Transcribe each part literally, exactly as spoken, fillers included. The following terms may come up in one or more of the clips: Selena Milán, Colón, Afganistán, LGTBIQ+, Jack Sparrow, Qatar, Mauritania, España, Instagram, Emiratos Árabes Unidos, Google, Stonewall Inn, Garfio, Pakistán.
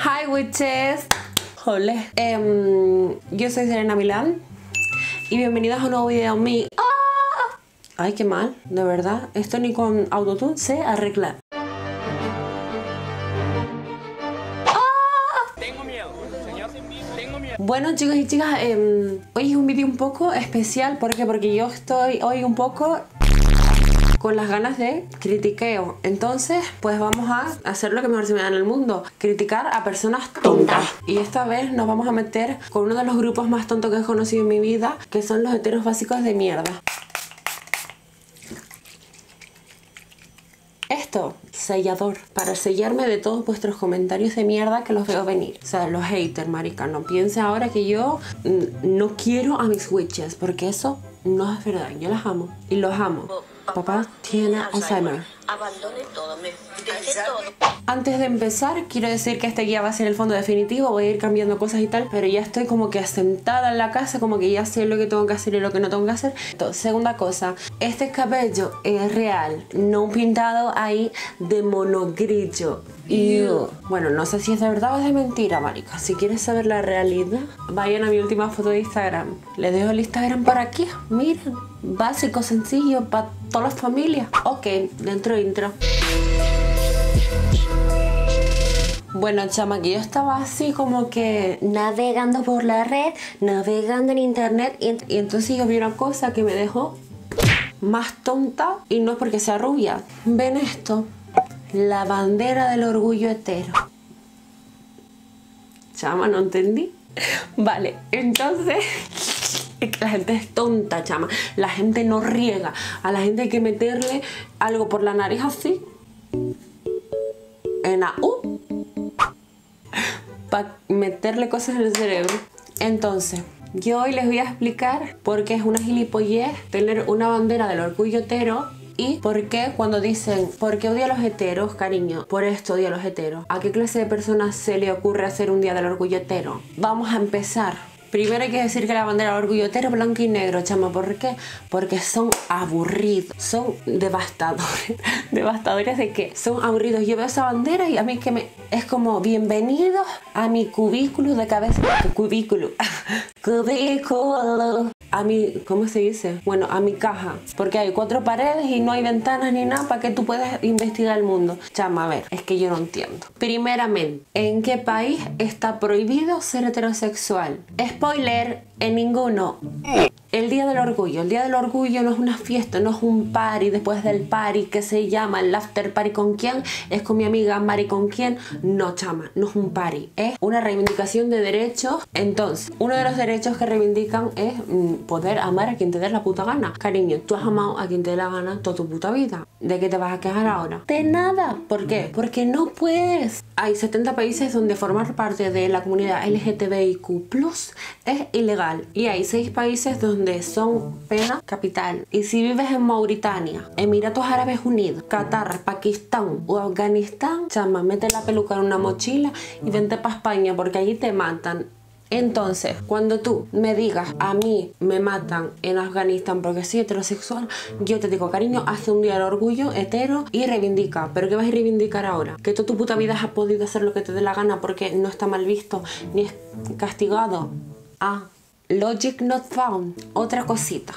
Hi witches. Hola. Um, yo soy Selena Milán y bienvenidas a un nuevo video mío. ¡Ah! Ay, qué mal, de verdad. Esto ni con autotune se arregla. Bueno, chicos y chicas, eh, hoy es un vídeo un poco especial. ¿Por qué? Porque yo estoy hoy un poco con las ganas de critiqueo. Entonces, pues vamos a hacer lo que mejor se me da en el mundo: criticar a personas tontas. Y esta vez nos vamos a meter con uno de los grupos más tontos que he conocido en mi vida, que son los heteros básicos de mierda. Esto, sellador, para sellarme de todos vuestros comentarios de mierda que los veo venir. O sea, los haters, marica, no piensen ahora que yo no quiero a mis witches, porque eso no es verdad. Yo las amo, y los amo. Papá tiene Alzheimer. Abandone todo, me deje todo. Antes de empezar, quiero decir que este guía va a ser el fondo definitivo. Voy a ir cambiando cosas y tal, pero ya estoy como que asentada en la casa, como que ya sé lo que tengo que hacer y lo que no tengo que hacer. Entonces, segunda cosa, este cabello es real, no pintado ahí de monogrillo. Ew. Bueno, no sé si es de verdad o es de mentira, marica. Si quieres saber la realidad, vayan a mi última foto de Instagram. Les dejo el Instagram por aquí, miren. Básico, sencillo, para todas las familias. Ok, dentro intro. Bueno, chama, que yo estaba así como que navegando por la red, navegando en internet, y, ent y entonces yo vi una cosa que me dejó más tonta, y no es porque sea rubia. Ven esto, la bandera del orgullo hetero. Chama, no entendí. Vale, entonces... Es que la gente es tonta, chama. La gente no riega. A la gente hay que meterle algo por la nariz así. En la U. Para meterle cosas en el cerebro. Entonces, yo hoy les voy a explicar por qué es una gilipollez tener una bandera del orgullo hetero. Y por qué cuando dicen, ¿por qué odio a los heteros, cariño? Por esto odio a los heteros. ¿A qué clase de personas se le ocurre hacer un día del orgullo hetero? Vamos a empezar. Primero hay que decir que la bandera del orgullo hetero es blanco y negro, chama. ¿Por qué? Porque son aburridos, son devastadores. ¿Devastadores de qué? Son aburridos. Yo veo esa bandera y a mí que me... Es como, bienvenidos a mi cubículo de cabeza. Cubículo. Cubículo. A mi... ¿Cómo se dice? Bueno, a mi caja. Porque hay cuatro paredes y no hay ventanas ni nada para que tú puedas investigar el mundo. Chama, a ver, es que yo no entiendo. Primeramente, ¿en qué país está prohibido ser heterosexual? Es spoiler, en ninguno. El día del orgullo, el día del orgullo no es una fiesta, no es un party después del party que se llama el after party. ¿Con quién? Es con mi amiga Mari. ¿Con quién? No, chama, no es un party, es una reivindicación de derechos. Entonces, uno de los derechos que reivindican es poder amar a quien te dé la puta gana. Cariño, tú has amado a quien te dé la gana toda tu puta vida. ¿De qué te vas a quejar ahora? De nada. ¿Por qué? Porque no puedes. Hay setenta países donde formar parte de la comunidad L G T B I Q plus, es ilegal, y hay seis países donde son pena capital. Y si vives en Mauritania, Emiratos Árabes Unidos, Qatar, Pakistán o Afganistán, chama, mete la peluca en una mochila y vente para España, porque allí te matan. Entonces, cuando tú me digas, a mí me matan en Afganistán porque soy heterosexual, yo te digo, cariño, hace un día el orgullo hetero y reivindica. ¿Pero qué vas a reivindicar ahora? Que toda tu puta vida has podido hacer lo que te dé la gana porque no está mal visto ni es castigado. Ah, logic not found. Otra cosita.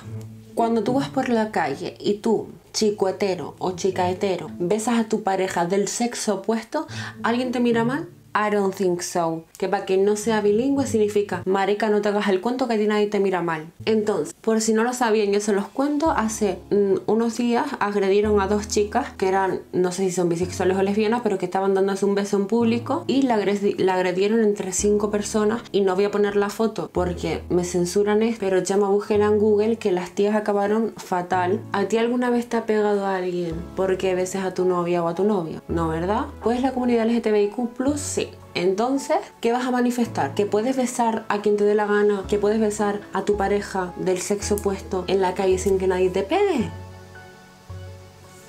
Cuando tú vas por la calle y tú, chico hetero o chica hetero, besas a tu pareja del sexo opuesto, ¿alguien te mira mal? I don't think so. Que para quien no sea bilingüe significa, marica, no te hagas el cuento que a ti nadie te mira mal. Entonces, por si no lo sabían, yo se los cuento. Hace mmm, unos días agredieron a dos chicas que eran, no sé si son bisexuales o lesbianas, pero que estaban dándose un beso en público, y la, agredi la agredieron entre cinco personas. Y no voy a poner la foto porque me censuran esto, pero ya me busquen en Google que las tías acabaron fatal. ¿A ti alguna vez te ha pegado a alguien porque beses a tu novia o a tu novia? No, ¿verdad? Pues la comunidad L G T B I Q plus, sí. Entonces, ¿qué vas a manifestar? Que puedes besar a quien te dé la gana, que puedes besar a tu pareja del sexo opuesto en la calle sin que nadie te pegue.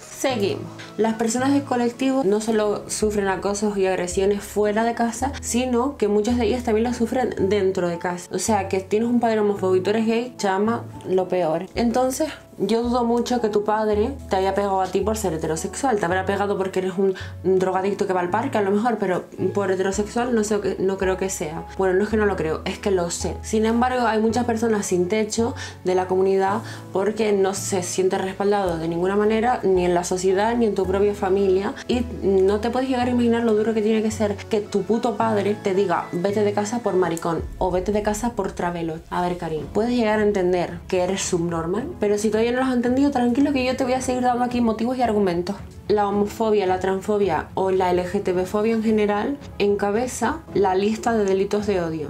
Seguimos. Las personas del colectivo no solo sufren acosos y agresiones fuera de casa, sino que muchas de ellas también las sufren dentro de casa. O sea, que tienes un padre homofóbico y tú eres gay, chama, lo peor. Entonces, Yo dudo mucho que tu padre te haya pegado a ti por ser heterosexual. Te habrá pegado porque eres un drogadicto que va al parque, a lo mejor, pero por heterosexual no, sé, no creo que sea. Bueno, no es que no lo creo, es que lo sé. Sin embargo, hay muchas personas sin techo de la comunidad porque no se sienten respaldados de ninguna manera, ni en la sociedad, ni en tu propia familia. Y no te puedes llegar a imaginar lo duro que tiene que ser que tu puto padre te diga vete de casa por maricón o vete de casa por travelo. A ver, Karim, puedes llegar a entender que eres subnormal, pero si todavía no lo has entendido, tranquilo que yo te voy a seguir dando aquí motivos y argumentos. La homofobia, la transfobia o la L G T B fobia en general encabeza la lista de delitos de odio.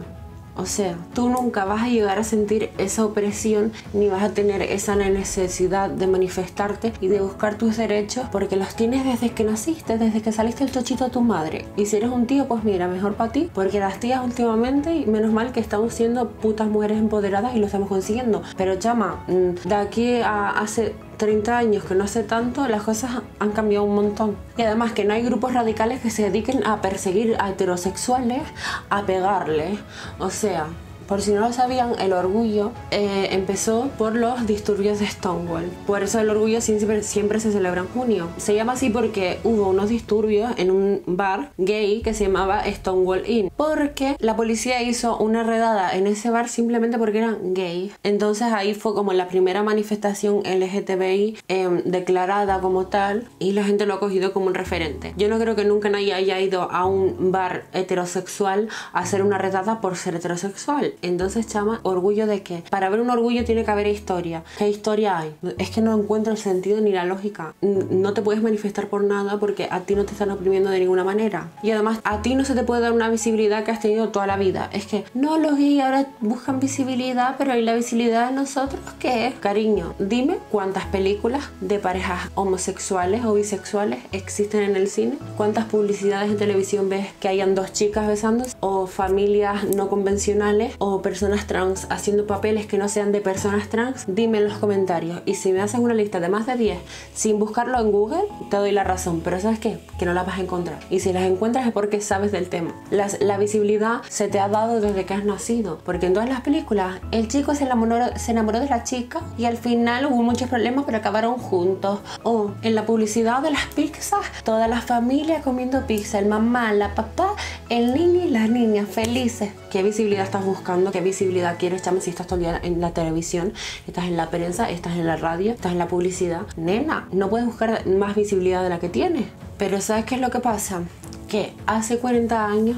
O sea, tú nunca vas a llegar a sentir esa opresión ni vas a tener esa necesidad de manifestarte y de buscar tus derechos porque los tienes desde que naciste, desde que saliste el chochito de tu madre. Y si eres un tío, pues mira, mejor para ti, porque las tías últimamente, menos mal que estamos siendo putas mujeres empoderadas y lo estamos consiguiendo. Pero chama, de aquí a hace treinta años, que no hace tanto, las cosas han cambiado un montón. Y además que no hay grupos radicales que se dediquen a perseguir a heterosexuales, a pegarles. O sea, por si no lo sabían, el orgullo eh, empezó por los disturbios de Stonewall. Por eso el orgullo siempre, siempre se celebra en junio. Se llama así porque hubo unos disturbios en un bar gay que se llamaba Stonewall Inn. Porque la policía hizo una redada en ese bar simplemente porque eran gays. Entonces ahí fue como la primera manifestación L G T B I eh, declarada como tal. Y la gente lo ha cogido como un referente. Yo no creo que nunca nadie haya ido a un bar heterosexual a hacer una redada por ser heterosexual. Entonces, chama, ¿orgullo de qué? Para haber un orgullo tiene que haber historia. ¿Qué historia hay? Es que no encuentro el sentido ni la lógica. No te puedes manifestar por nada porque a ti no te están oprimiendo de ninguna manera. Y además, a ti no se te puede dar una visibilidad que has tenido toda la vida. Es que, no, los gays ahora buscan visibilidad, pero ¿y la visibilidad de nosotros qué es? Cariño, dime cuántas películas de parejas homosexuales o bisexuales existen en el cine. ¿Cuántas publicidades de televisión ves que hayan dos chicas besándose? O familias no convencionales o personas trans haciendo papeles que no sean de personas trans. Dime en los comentarios, y si me haces una lista de más de diez sin buscarlo en Google, te doy la razón, pero ¿sabes qué? Que no las vas a encontrar, y si las encuentras es porque sabes del tema. Las, la visibilidad se te ha dado desde que has nacido, porque en todas las películas el chico se enamoró, se enamoró de la chica y al final hubo muchos problemas pero acabaron juntos. O en la publicidad de las pizzas, toda la familia comiendo pizza, el mamá, la papá, el niño y las niñas felices. ¿Qué visibilidad estás buscando? ¿Qué visibilidad quieres, chama? Si estás todo el día en la televisión, estás en la prensa, estás en la radio, estás en la publicidad. Nena, no puedes buscar más visibilidad de la que tienes. Pero ¿sabes qué es lo que pasa? Que hace cuarenta años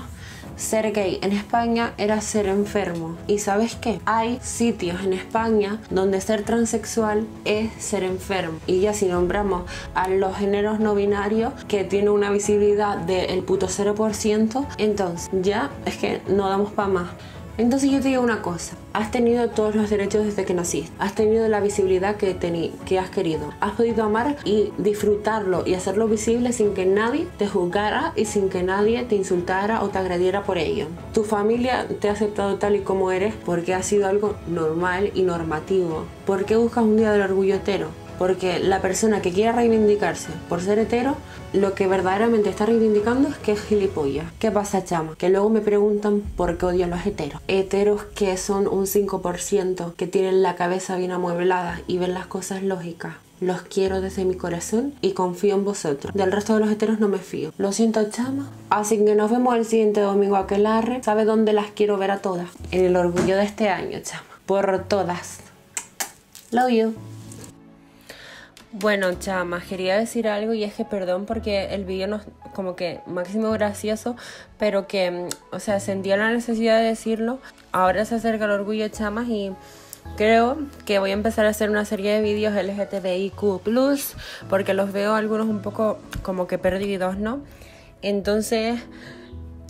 ser gay en España era ser enfermo. ¿Y sabes qué? Hay sitios en España donde ser transexual es ser enfermo. Y ya si nombramos a los géneros no binarios, que tienen una visibilidad del puto cero por ciento, entonces ya es que no damos para más. Entonces yo te digo una cosa, has tenido todos los derechos desde que naciste, has tenido la visibilidad que, que has querido, has podido amar y disfrutarlo y hacerlo visible sin que nadie te juzgara y sin que nadie te insultara o te agrediera por ello. Tu familia te ha aceptado tal y como eres porque ha sido algo normal y normativo. ¿Por qué buscas un día del orgullo hetero? Porque la persona que quiera reivindicarse por ser hetero, lo que verdaderamente está reivindicando es que es gilipollas. ¿Qué pasa, chama? Que luego me preguntan por qué odio a los heteros. Heteros que son un cinco por ciento, que tienen la cabeza bien amueblada y ven las cosas lógicas. Los quiero desde mi corazón y confío en vosotros. Del resto de los heteros no me fío. Lo siento, chama. Así que nos vemos el siguiente domingo aquelarre. ¿Sabe dónde las quiero ver a todas? En el orgullo de este año, chama. Por todas. Love you. Bueno, chamas, quería decir algo, y es que perdón porque el vídeo no es como que máximo gracioso, pero que, o sea, sentía la necesidad de decirlo. Ahora se acerca el orgullo, chamas, y creo que voy a empezar a hacer una serie de vídeos L G T B I Q plus, porque los veo algunos un poco como que perdidos, ¿no? Entonces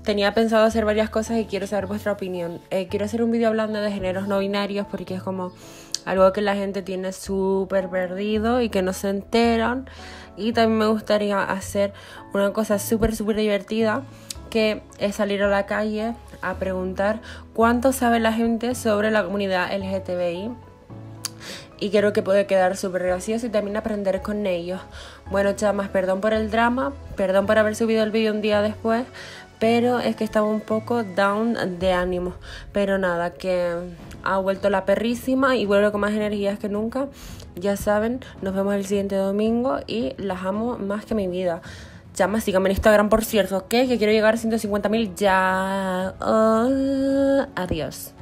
tenía pensado hacer varias cosas y quiero saber vuestra opinión. Eh, quiero hacer un vídeo hablando de géneros no binarios porque es como algo que la gente tiene súper perdido y que no se enteran. Y también me gustaría hacer una cosa súper, súper divertida, que es salir a la calle a preguntar cuánto sabe la gente sobre la comunidad L G T B I. Y creo que puede quedar súper gracioso y también aprender con ellos. Bueno, chamas, perdón por el drama, perdón por haber subido el vídeo un día después, pero es que estaba un poco down de ánimo. Pero nada, que ha vuelto la perrísima y vuelvo con más energías que nunca. Ya saben, nos vemos el siguiente domingo y las amo más que mi vida. Chamas, síganme en Instagram, por cierto, ¿ok? Que quiero llegar a ciento cincuenta mil ya. Uh, adiós.